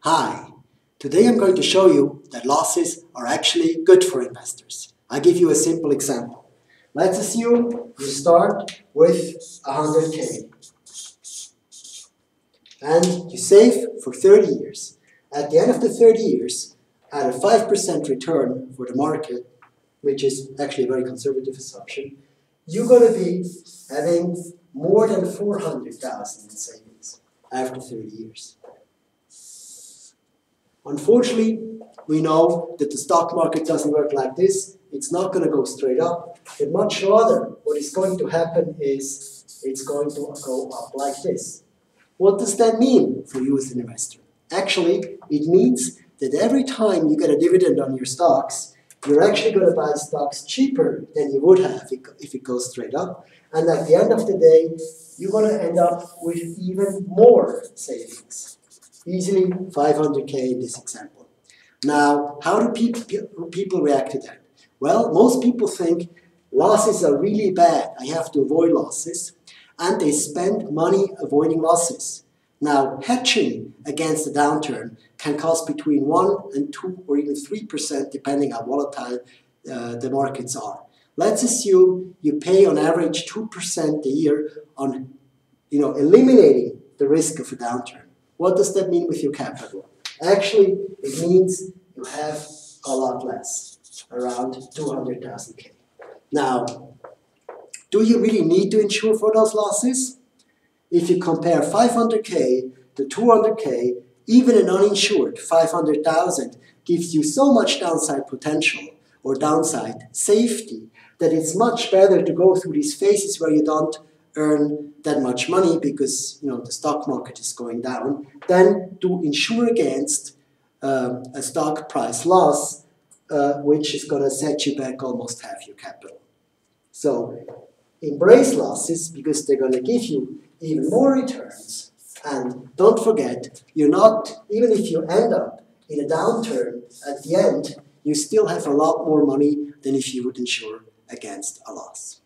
Hi, today I'm going to show you that losses are actually good for investors. I'll give you a simple example. Let's assume you start with 100K and you save for 30 years. At the end of the 30 years, at a 5% return for the market, which is actually a very conservative assumption, you're going to be having more than 400,000 in savings after 30 years. Unfortunately, we know that the stock market doesn't work like this. It's not going to go straight up, but much rather what is going to happen is it's going to go up like this. What does that mean for you as an investor? Actually, it means that every time you get a dividend on your stocks, you're actually going to buy stocks cheaper than you would have if it goes straight up. And at the end of the day, you're going to end up with even more savings. Easily 500K in this example. Now, how do people react to that? Well, most people think losses are really bad. I have to avoid losses. And they spend money avoiding losses. Now, hedging against the downturn can cost between 1 and 2 or even 3% depending how volatile the markets are. Let's assume you pay on average 2% a year on eliminating the risk of a downturn. What does that mean with your capital? Actually, it means you have a lot less, around 200,000K. Now, do you really need to insure for those losses? If you compare 500K to 200K, even an uninsured 500,000 gives you so much downside potential or downside safety that it's much better to go through these phases where you don't earn that much money because the stock market is going down than to insure against a stock price loss which is going to set you back almost half your capital. So embrace losses because they're going to give you even more returns. And don't forget, even if you end up in a downturn at the end, you still have a lot more money than if you would insure against a loss.